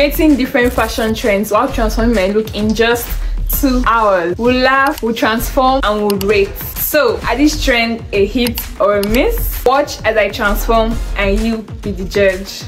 activating different fashion trends while transforming my look in just 2 hours. We'll laugh, we'll transform, and we'll rate. So, are this trend a hit or a miss? Watch as I transform and you be the judge.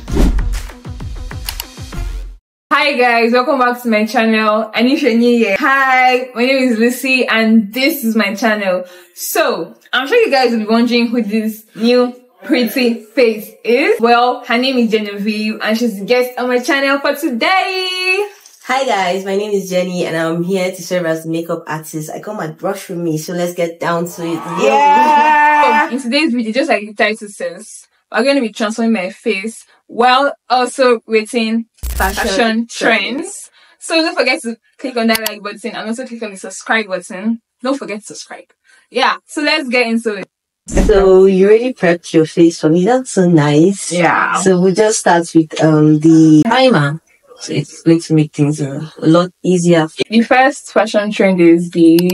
Hi guys, welcome back to my channel, and if you're new here, hi, my name is Lucy and this is my channel. So, I'm sure you guys will be wondering who this new pretty face is. Well, her name is Genevieve and she's a guest on my channel for today. Hi guys, my name is Jenny and I'm here to serve as makeup artist. I got my brush with me, so let's get down to it. Yeah! So in today's video, just like the title says, we're going to be transforming my face while also rating fashion trends. So don't forget to click on that like button and also click on the subscribe button. Don't forget to subscribe. Yeah, so let's get into it. So you already prepped your face for me. That's so nice. Yeah. So we'll just start with the primer. So it's going to make things a lot easier. The first fashion trend is the...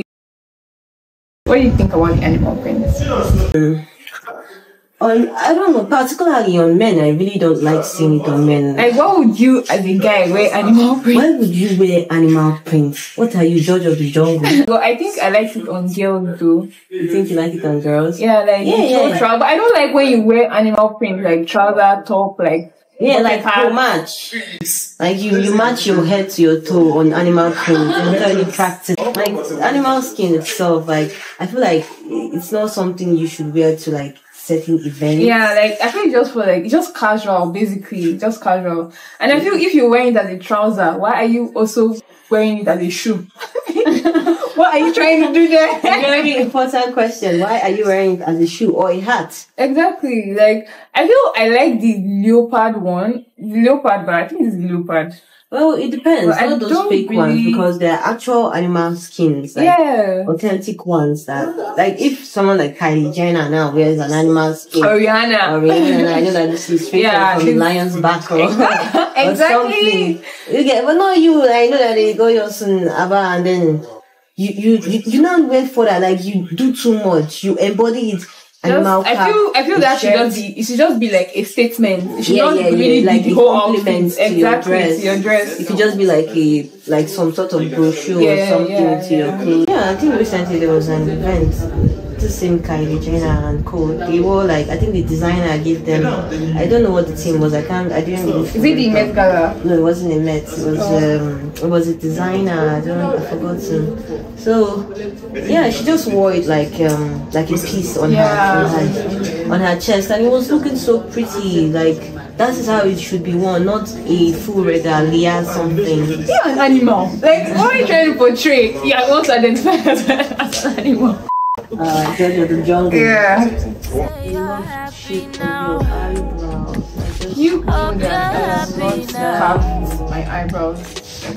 What do you think about the animal prints? I don't know, particularly on men, I really don't like seeing it on men. Like, why would you as a guy wear animal print? Why would you wear animal print? What are you, judge of the jungle? Well, I think I like it on girls though. You think you like it on girls? Yeah, like, yeah. Trouser. I don't like when you wear animal print, like trouser, top, like... Yeah, like how much? Like you match your head to your toe on animal print until you practice. Like animal skin itself, like I feel like it's not something you should wear to like certain events. Yeah, like I feel just for like it's just casual, basically just casual. And I feel if you're wearing it as a trouser, why are you also wearing it as a shoe? What are you trying to do there? Very important question. Why are you wearing it as a shoe or a hat? Exactly. Like, I feel I like the leopard one. Leopard, but I think it's leopard. Well, it depends. Well, not those fake ones, because they're actual animal skins. Like, yeah. Authentic ones. That, like, if someone like Kylie Jenner now wears an animal skin. Ariana. I know that this is fake from lion's back or exactly. You get, but not you. I know that they go your son Abba and then... You not wait for that, like you do too much, you embody it. I feel that it should just be like a statement. It should not really be like compliments to your dress. It could just be like a some sort of brochure or something to your clothes. Yeah, I think recently there was an event. The same Kylie Jenner and Co. They were like, I think the designer gave them. I don't know what the theme was. I didn't. Really Is it the Met Gala? No, it wasn't a Met. It was a designer. I don't know. I forgot. So yeah, she just wore it like a piece on her chest, and it was looking so pretty. Like. That is how it should be worn, not a full regalia something. You're an animal. Like what are you trying to portray? You are also identified as an animal. Judge of the jungle. Yeah. You know that I was not carved my eyebrows.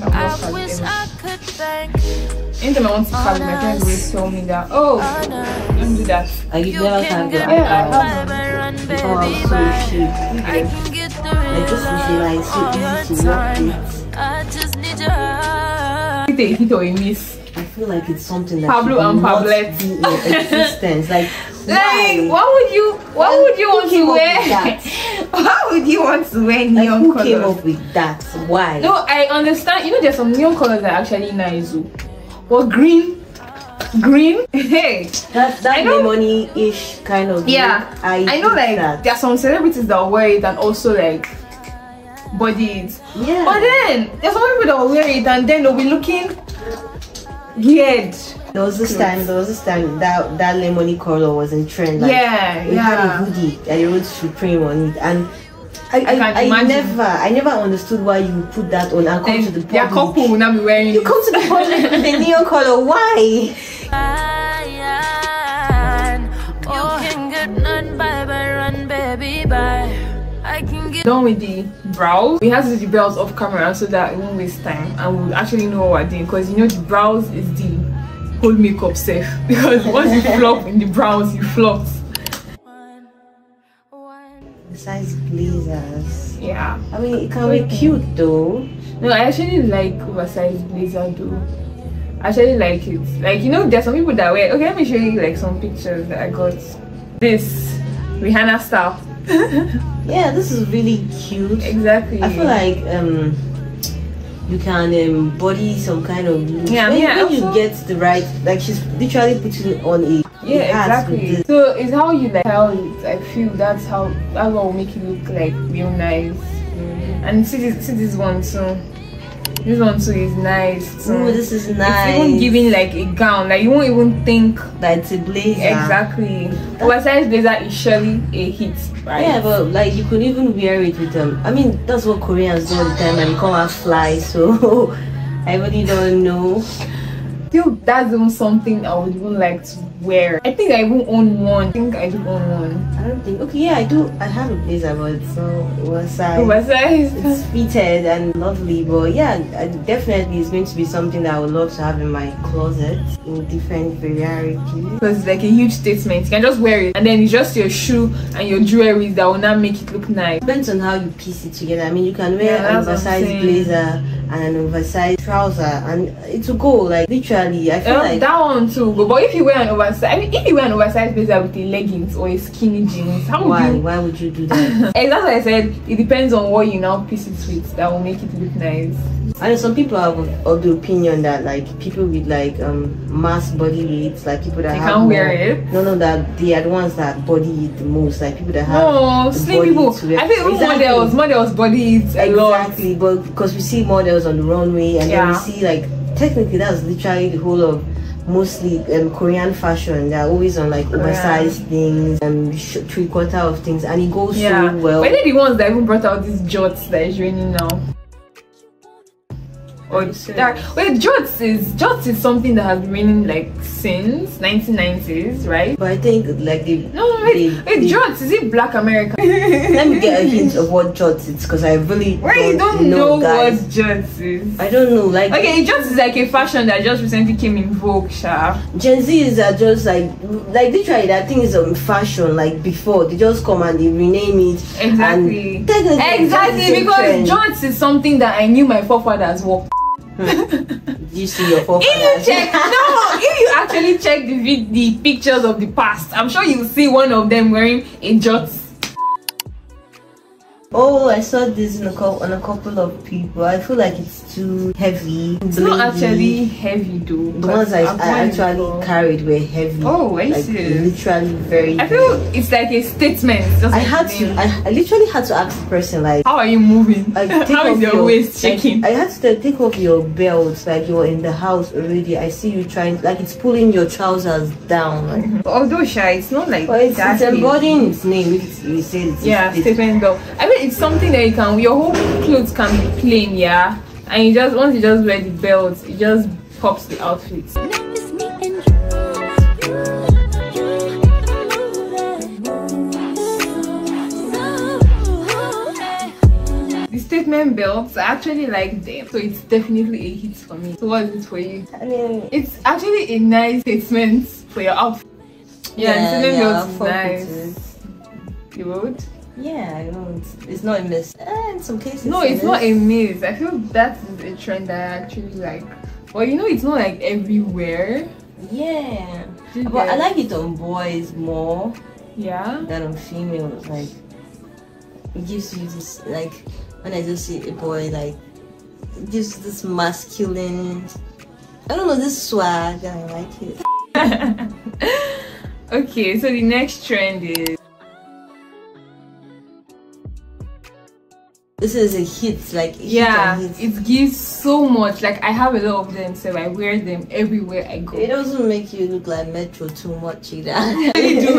Like I wish I could thank anytime I want to carve, my friends always tell me that, oh, don't do that. I give never carved your eyebrows. Before I was so cheap. I just visualize so easy to work with. I take hit or a miss. I feel like it's something that Pablo and Pablette existence. Like, why? Why would you want to wear neon colors? Who came up with that? Why? No, I understand. You know, there's some neon colors that are actually nice. Well, green. Hey, that money-ish kind of. Yeah, I know. Like, there are some celebrities that wear it and also like bodies. Yeah. But then there's some people that will wear it and then they'll be looking. Weird. There was this time that lemony color was in trend. Like, it had a hoodie and it wrote Supreme on it, and I never understood why you put that on and come to the public. Yeah, couple will not be wearing it. You come to the public with the neon color. Why? Done with the brows. We have to do the brows off camera so that it won't waste time and we'll actually know what we're doing, because you know the brows is the whole makeup safe, because once you flop in the brows you flop. Besides blazers, yeah, I mean it can be cute though. No, I actually like oversized blazer though. I actually like it. Like, you know, there's some people that wear. Okay, let me show you like some pictures that I got. This Rihanna style. Yeah, this is really cute. Exactly. I feel like you can embody some kind of mood. Yeah, when you get the right, like she's literally putting on a exactly. So it's how you like tell it. I feel that's what will make you look like real nice. Mm-hmm. And see this one too. This one too is nice. Oh, this is nice. It's even giving like a gown. Like you won't even think that it's a blazer. Exactly. Oversized blazer is surely a hit, right? Yeah, but like you could even wear it with them. I mean, that's what Koreans do all the time, and come out fly. So I really don't know. Still, that's even something I would even like to wear. I think I even own one. I think I do own one. I don't think. Okay, yeah, I do. I have a blazer, but it's so oversized. Oversized. It's fitted and lovely, but yeah, definitely it's going to be something that I would love to have in my closet in different varieties. Because it's like a huge statement. You can just wear it, and then it's just your shoe and your jewelry that will not make it look nice. Depends on how you piece it together. I mean, you can wear an oversized blazer and an oversized trouser, and it will go like literally. I feel like that one too. But if you wear an oversized, I mean, if you wear an oversized blazer with the leggings or a skinny jeans, how would you? Why would you do that? Exactly, what I said. It depends on what you now piece it with that will make it look nice. I know some people have of the opinion that like people with like mass body weights, like people that can't wear it. No, that they are the ones that body it the most. Like people that have slim people. I think models body it a lot. Exactly, but because we see models on the runway, and then we see like technically that's literally the whole of mostly Korean fashion. They're always on like oversized things and three-quarter of things, and it goes so well. When are the ones that even brought out these jorts that is raining now? Or that jorts is something that has been raining like since 1990s, right? But I think like jorts, is it Black America? Let me get a hint of what jorts is, because I really don't know what jorts is. I don't know, like okay, jorts is like a fashion that just recently came in vogue, sha. Gen Z is just like literally that thing is on fashion like before. They just come and they rename it. Exactly. And exactly, because jorts is something that I knew my forefathers wore. You see your forefathers. If you actually check the pictures of the past, I'm sure you'll see one of them wearing a jorts. Oh, I saw this on a couple of people. I feel like it's too heavy. It's not actually heavy though. The ones I actually carried were heavy. Oh, I see. Literally very. I feel heavy. It's like a statement. Just I literally had to ask the person like, how are you moving? Like, how is your waist shaking? I had to take off your belt, like you're in the house already. I see you trying, like it's pulling your trousers down. Like. Although shy, it's not like. But it's embodying its name. We say it's statement though. I mean, it's something that you can, your whole clothes can be plain, yeah, and you just once you just wear the belt, it just pops the outfit. The statement belts, I actually like them, so it's definitely a hit for me. So what is it for you? I mean, it's actually a nice statement for your outfit. Yeah, the statement belts is nice. You would? Yeah, I know it's not a miss. In some cases, no, it's not a miss. I feel that is a trend that I actually like. Well, you know, it's not like everywhere. Yeah, but I like it on boys more. Yeah, than on females. Like, it gives you this like when I just see a boy, like it gives this masculine. I don't know, this swag. I like it. Okay, so the next trend is. This is a hit, like it gives so much. Like I have a lot of them, so I wear them everywhere I go. It doesn't make you look like Metro too much either. I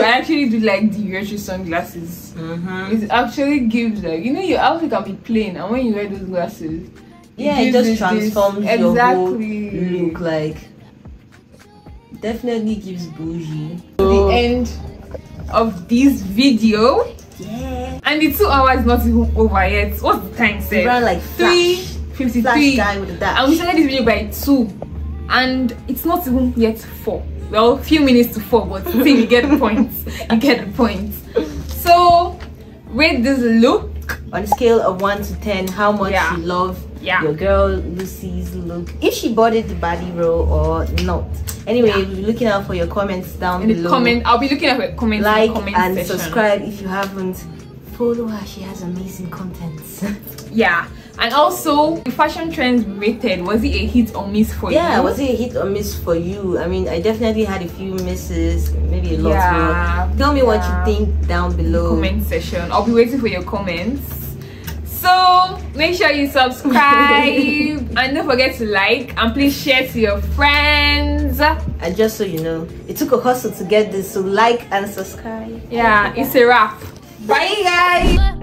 actually do like the retro sunglasses. It actually gives like, you know, your outfit can be plain, and when you wear those glasses, it just transforms your whole look. Like definitely gives bougie. So, the end of this video. Yeah. And the 2 hours not even over yet. What's the time set? Around like 3:53, and we started this video by 2, and it's not even yet 4. Well, a few minutes to 4, but still you get the point. You get the point. So rate this look on a scale of 1 to 10. How much you love your girl Lucy's look? If she boarded the body roll or not. Anyway, we'll be looking out for your comments down below. I'll be looking out for your comments. Like and subscribe if you haven't. Follow her, she has amazing content. And also, the fashion trends rated, was it a hit or miss for you? Yeah, was it a hit or miss for you? I mean, I definitely had a few misses, maybe a lot more. Tell me what you think down below. Comment section. I'll be waiting for your comments. So, make sure you subscribe. And don't forget to like. And please share to your friends. And just so you know, it took a hustle to get this. So, like and subscribe. Yeah, it's a wrap. Bye, guys.